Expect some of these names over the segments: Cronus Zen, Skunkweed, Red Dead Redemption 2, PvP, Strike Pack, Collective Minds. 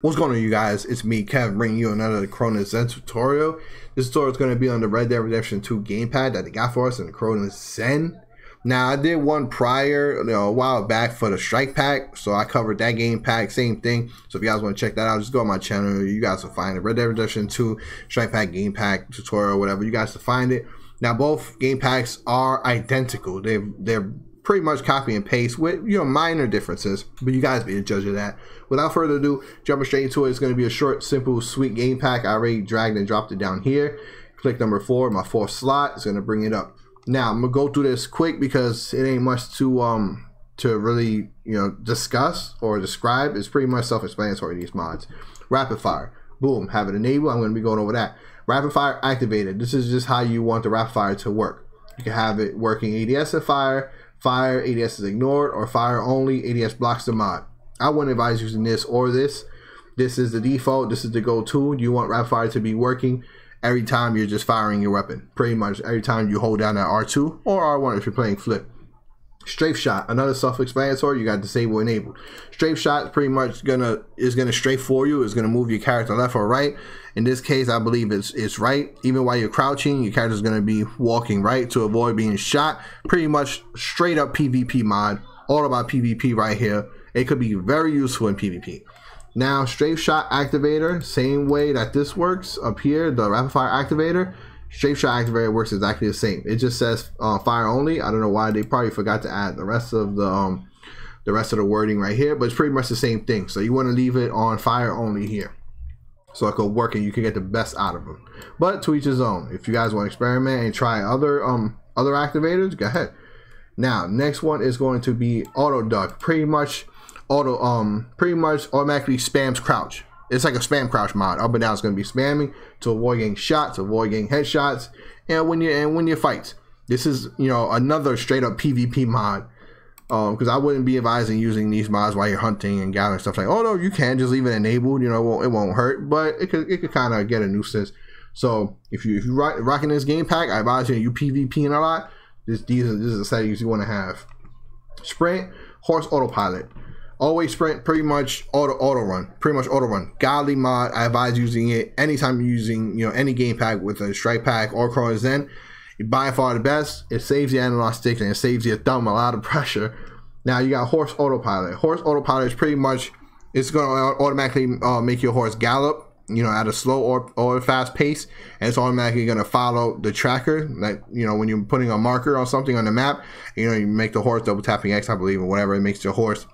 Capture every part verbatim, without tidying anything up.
What's going on, you guys? It's me, Kev, bringing you another Cronus Zen tutorial. This tutorial is going to be on the Red Dead Redemption two gamepad that they got for us in the Cronus Zen. Now, I did one prior, you know, a while back for the Strike Pack, so I covered that game pack, same thing. So if you guys want to check that out, just go on my channel. You guys will find it. Red Dead Redemption two Strike Pack game pack tutorial, whatever. You guys will find it. Now, both game packs are identical. They've, they're pretty much copy and paste with, you know, minor differences, but you guys be the judge of that. Without further ado, jumping straight into it. It's going to be a short, simple, sweet game pack. I already dragged and dropped it down here. Click number four, my fourth slot. It's going to bring it up. Now I'm going to go through this quick because it ain't much to um to really, you know, discuss or describe. It's pretty much self-explanatory, these mods. Rapid fire, boom, have it enabled. I'm going to be going over that. Rapid fire activated. This is just how you want the rapid fire to work. You can have it working A D S and fire. Fire, A D S is ignored, or fire only, A D S blocks the mod. I wouldn't advise using this or this. This is the default, this is the go-to. You want rapid fire to be working every time you're just firing your weapon. Pretty much every time you hold down that R two or R one if you're playing flip. Strafe shot, another self-explanatory. You got disable enabled. Strafe shot is pretty much gonna is gonna strafe for you. It's gonna move your character left or right. In this case, I believe it's it's right. Even while you're crouching, your character's gonna be walking right to avoid being shot. Pretty much straight up PvP mod. All about PvP right here. It could be very useful in PvP. Now, strafe shot activator, same way that this works up here. The rapid fire activator. Strafe shot activator works exactly the same. It just says uh, fire only. I don't know why they probably forgot to add the rest of the um, the rest of the wording right here, but it's pretty much the same thing. So you want to leave it on fire only here, so it could work and you can get the best out of them. But to each his own. If you guys want to experiment and try other um other activators, go ahead. Now next one is going to be auto duck. Pretty much auto um pretty much automatically spams crouch. It's like a spam crouch mod. Up and down is going to be spamming to avoid getting shots, avoid getting headshots, and when you and when you fight. This is, you know, another straight up PvP mod. Um, because I wouldn't be advising using these mods while you're hunting and gathering stuff like. Oh no, you can just leave it enabled. You know, it won't, it won't hurt, but it could it could kind of get a nuisance. So if you if you rock, rocking this game pack, I advise you you PvPing a lot. This these are, this is the settings you want to have. Sprint, horse autopilot. Always sprint, pretty much auto auto run, pretty much auto run. Godly mod, I advise using it anytime you're using, you know, any game pack with a Strike Pack or Cronus Zen. By far the best. It saves your analog stick and it saves your thumb a lot of pressure. Now you got horse autopilot. Horse autopilot is pretty much, it's going to automatically uh, make your horse gallop, you know, at a slow or, or fast pace, and it's automatically going to follow the tracker. Like, you know, when you're putting a marker or something on the map, you know, you make the horse double tapping X, I believe, or whatever, it makes your horse,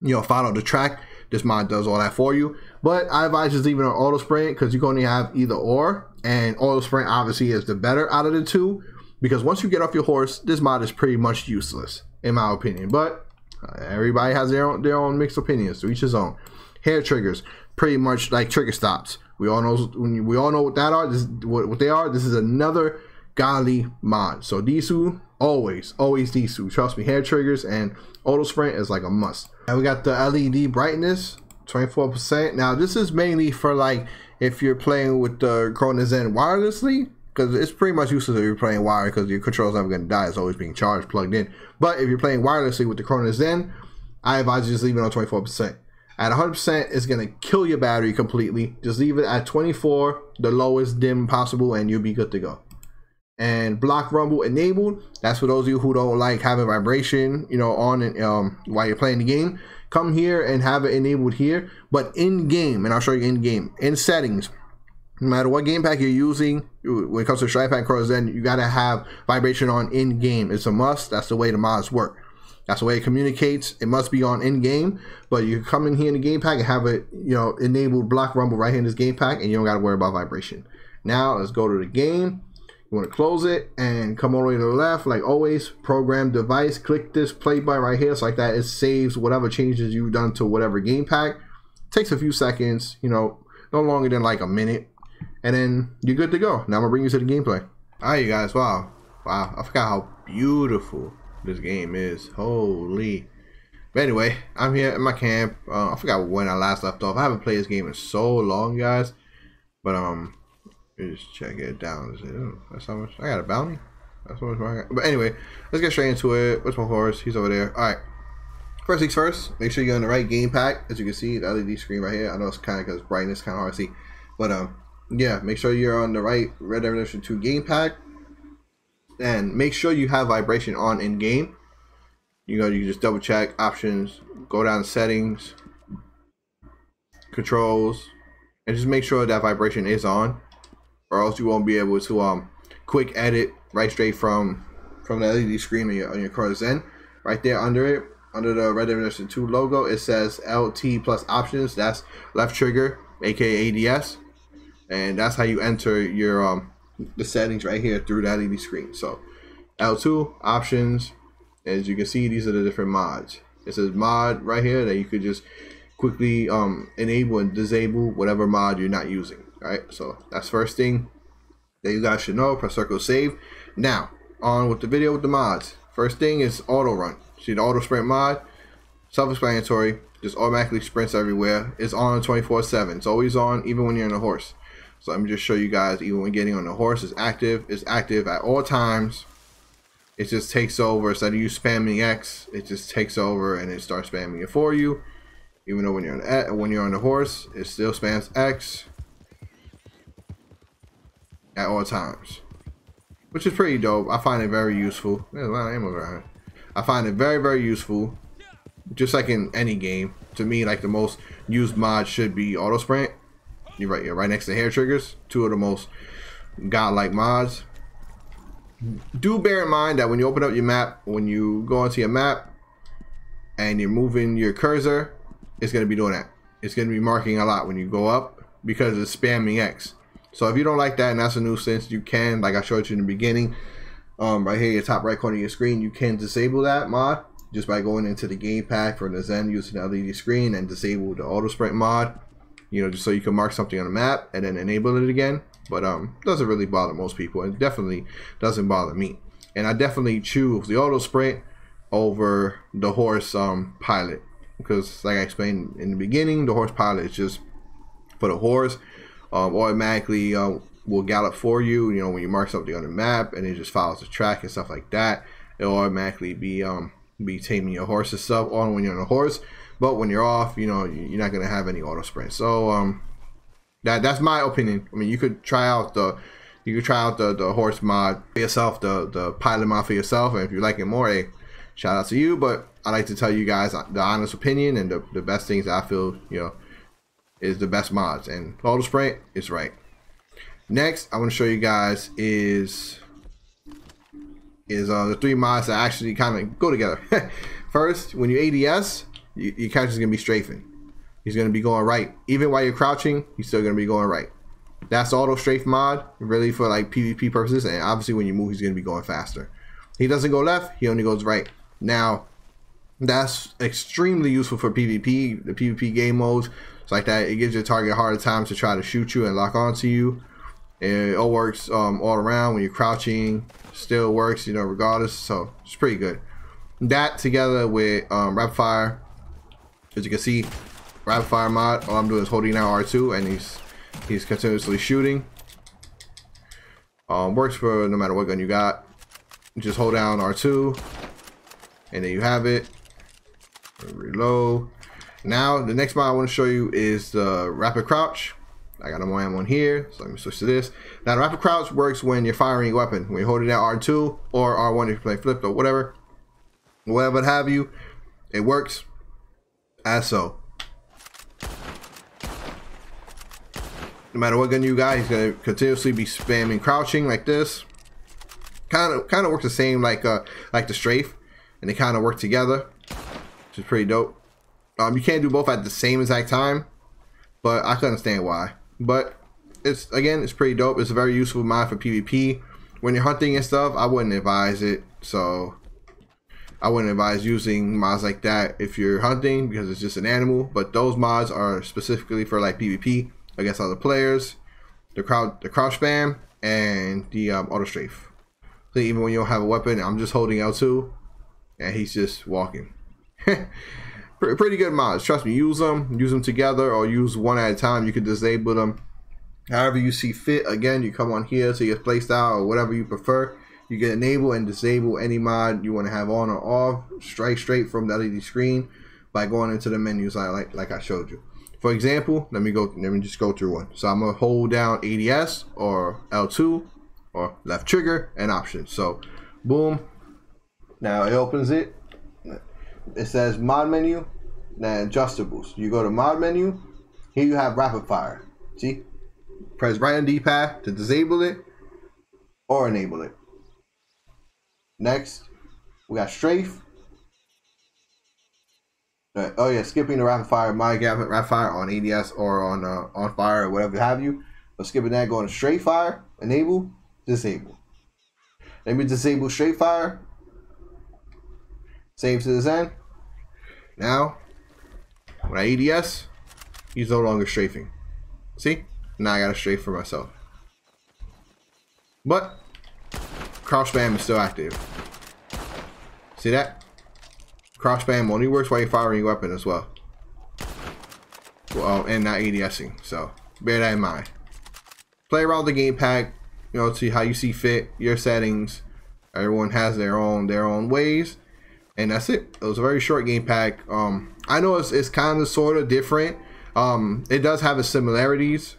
you know, follow the track. This mod does all that for you. But I advise just leaving an auto sprint because you can only have either or. And auto sprint obviously is the better out of the two, because once you get off your horse, this mod is pretty much useless in my opinion. But uh, everybody has their own their own mixed opinions. To each his own. Hair triggers, pretty much like trigger stops. We all know when we all know what that are. This is what, what they are. This is another godly mod. So these two. Always, always these two. Trust me, hair triggers and auto sprint is like a must. And we got the L E D brightness, twenty-four percent. Now this is mainly for like if you're playing with the Cronus Zen wirelessly, because it's pretty much useless if you're playing wired because your control's never gonna die. It's always being charged, plugged in. But if you're playing wirelessly with the Cronus Zen, I advise you just leave it on twenty-four percent. At one hundred percent, it's gonna kill your battery completely. Just leave it at twenty-four, the lowest dim possible, and you'll be good to go. And block rumble enabled. That's for those of you who don't like having vibration, you know, on and um while you're playing the game. Come here and have it enabled here, but in game, and I'll show you in game in settings. No matter what game pack you're using, when it comes to Strike Pack, Cronus Zen, you gotta have vibration on in game. It's a must. That's the way the mods work. That's the way it communicates. It must be on in game. But you come in here in the game pack and have it, you know, enabled block rumble right here in this game pack, and you don't gotta worry about vibration. Now let's go to the game. You want to close it and come all the way to the left, like always. Program device, click this play button right here. So like that, it saves whatever changes you've done to whatever game pack. Takes a few seconds, you know, no longer than like a minute, and then you're good to go. Now I'm gonna bring you to the gameplay. All right, you guys. Wow, wow. I forgot how beautiful this game is. Holy. But anyway, I'm here in my camp. Uh, I forgot when I last left off. I haven't played this game in so long, guys. But um. Just check it down. Is it, oh, that's how much I got a bounty. That's how much I got. But anyway, let's get straight into it. What's my horse? He's over there. All right. First things first, make sure you go in the right game pack. As you can see, the L E D screen right here. I know it's kind of because brightness kind of hard to see, but um, yeah, make sure you're on the right Red Dead Redemption two game pack, and make sure you have vibration on in game. You know, you can just double check options, go down to settings, controls, and just make sure that vibration is on, or else you won't be able to um quick edit right straight from from the L E D screen on your on your Cronus Zen. Right there under it, under the Red Dead Redemption two logo, it says L T plus options. That's left trigger, aka A D S, and that's how you enter your um the settings right here through the L E D screen. So L two options. As you can see, these are the different mods. It says mod right here that you could just quickly um enable and disable whatever mod you're not using. All right, so that's first thing that you guys should know. Press circle save. Now on with the video with the mods. First thing is auto run. See the auto sprint mod, self-explanatory, just automatically sprints everywhere. It's on twenty-four seven. It's always on, even when you're on a horse. So let me just show you guys. Even when getting on the horse, it's active. It's active at all times. It just takes over. Instead of you spamming X, it just takes over and it starts spamming it for you. Even though when you're on when you're on the horse, it still spams X at all times, which is pretty dope. I find it very useful. There's a lot of ammo around. I find it very, very useful. Just like in any game, to me, like the most used mod should be auto sprint. You're right. You're right next to hair triggers. Two of the most godlike mods. Do bear in mind that when you open up your map, when you go onto your map and you're moving your cursor, it's gonna be doing that. It's gonna be marking a lot when you go up because it's spamming X. So if you don't like that and that's a nuisance, you can, like I showed you in the beginning, um, right here, your top right corner of your screen, you can disable that mod just by going into the game pack for the Zen using the L E D screen and disable the auto sprint mod, you know, just so you can mark something on the map and then enable it again. But um, doesn't really bother most people. It definitely doesn't bother me. And I definitely choose the auto sprint over the horse um, pilot because, like I explained in the beginning, the horse pilot is just for the horse. Um, automatically uh, will gallop for you, you know, when you mark something on the map, and it just follows the track and stuff like that. It'll automatically be um, be taming your horse and stuff on when you're on a horse, but when you're off, you know, you're not gonna have any auto sprint. So um, that that's my opinion. I mean, you could try out the you could try out the the horse mod for yourself, the the pilot mod for yourself, and if you like it more, hey, shout out to you. But I like to tell you guys the honest opinion and the the best things that I feel, you know, is the best mods, and auto sprint is right. Next, I want to show you guys is is uh, the three mods that actually kind of go together. First, when you A D S, you, your character's gonna be strafing. He's gonna be going right, even while you're crouching. He's still gonna be going right. That's auto strafe mod, really for like PvP purposes, and obviously when you move, he's gonna be going faster. He doesn't go left; he only goes right. Now, that's extremely useful for PvP, the PvP game modes. It's like that. It gives your target harder times to try to shoot you and lock onto you. It all works um, all around when you're crouching. Still works, you know, regardless. So it's pretty good. That together with um, rapid fire, as you can see, rapid fire mod. All I'm doing is holding down R two, and he's he's continuously shooting. Um, works for no matter what gun you got. Just hold down R two, and then you have it. Reload. Now the next mod I want to show you is the uh, rapid crouch. I got more ammo on here, so let me switch to this. Now the rapid crouch works when you're firing your weapon. When you're holding down R two or R one if you're playing flipped or whatever, whatever have you, it works as so. No matter what gun you got, he's gonna continuously be spamming crouching like this. Kind of, kind of works the same like uh, like the strafe, and they kind of work together, which is pretty dope. Um, you can't do both at the same exact time, but I can understand why. But it's, again, it's pretty dope. It's a very useful mod for PvP. When you're hunting and stuff, I wouldn't advise it. So I wouldn't advise using mods like that if you're hunting because it's just an animal. But those mods are specifically for like PvP against other players, the crowd, the crouch spam, and the um, auto strafe. So even when you don't have a weapon, I'm just holding L two, and he's just walking. Pretty good mods, trust me. Use them, use them together, or use one at a time. You can disable them however you see fit. Again, you come on here to your playstyle or whatever you prefer. You can enable and disable any mod you want to have on or off, strike straight from the L E D screen by going into the menus like, like I showed you. For example, let me go, let me just go through one. So I'm gonna hold down A D S or L two or left trigger and options. So boom, now it opens it. It says mod menu, then adjustables. You go to mod menu, here you have rapid fire. See, press right on D-pad to disable it or enable it. Next, we got strafe. Right. Oh yeah, skipping the rapid fire, my rapid fire on A D S or on uh, on fire or whatever have you. But skipping that, going to straight fire, enable, disable. Let me disable straight fire. Save to the Zen. Now, when I A D S, he's no longer strafing. See, now I got a strafe for myself. But crouch spam is still active. See that? Crouch spam only works while you're firing your weapon as well. Well, and not ADSing, so bear that in mind. Play around with the game pack, you know, see how you see fit, your settings. Everyone has their own their own ways, and that's it. It was a very short game pack. Um, I know it's it's kind of sort of different. Um, it does have its similarities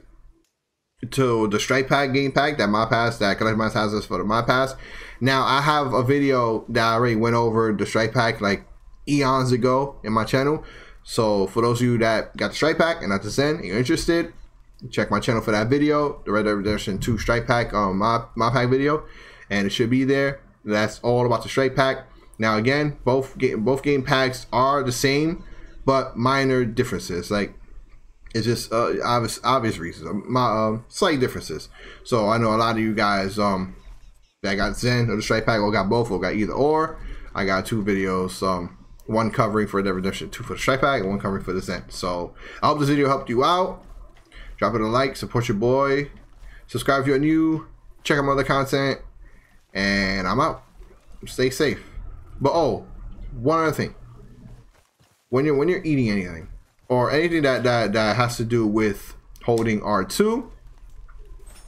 to the Strike Pack game pack that my pass that Collective Minds has us for the my pass. Now I have a video that I already went over the Strike Pack like eons ago in my channel, so for those of you that got the Strike Pack and not the Zen and you're interested, check my channel for that video, the Red Dead Redemption two Strike Pack um my my pack video, and it should be there. That's all about the Strike Pack. Now again, both game both game packs are the same, but minor differences, like it's just uh, obvious obvious reasons, my uh, slight differences. So I know a lot of you guys um that got Zen or the Strike Pack, or got both, or got either or. I got two videos, um one covering for the Redemption two for the Strike Pack and one covering for the Zen. So I hope this video helped you out. Drop it a like, support your boy, subscribe if you're new, check out my other content, and I'm out. Stay safe. But oh, one other thing. When you're when you're eating anything, or anything that, that, that has to do with holding R two,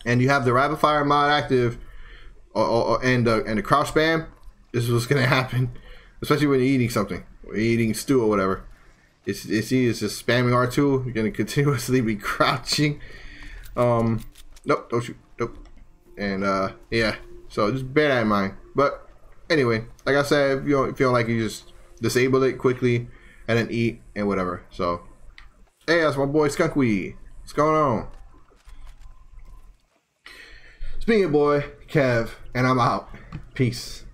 and you have the rapid fire mod active, or, or, and, the, and the crouch spam, this is what's going to happen, especially when you're eating something, or eating stew or whatever. It's, it's, it's just spamming R two, you're going to continuously be crouching. Um, nope, don't shoot, nope. And uh, yeah, so just bear that in mind. But anyway, like I said, if you don't feel like you just disable it quickly, and then eat and whatever. So, hey, that's my boy Skunkweed. What's going on? It's me, your boy Kev, and I'm out. Peace.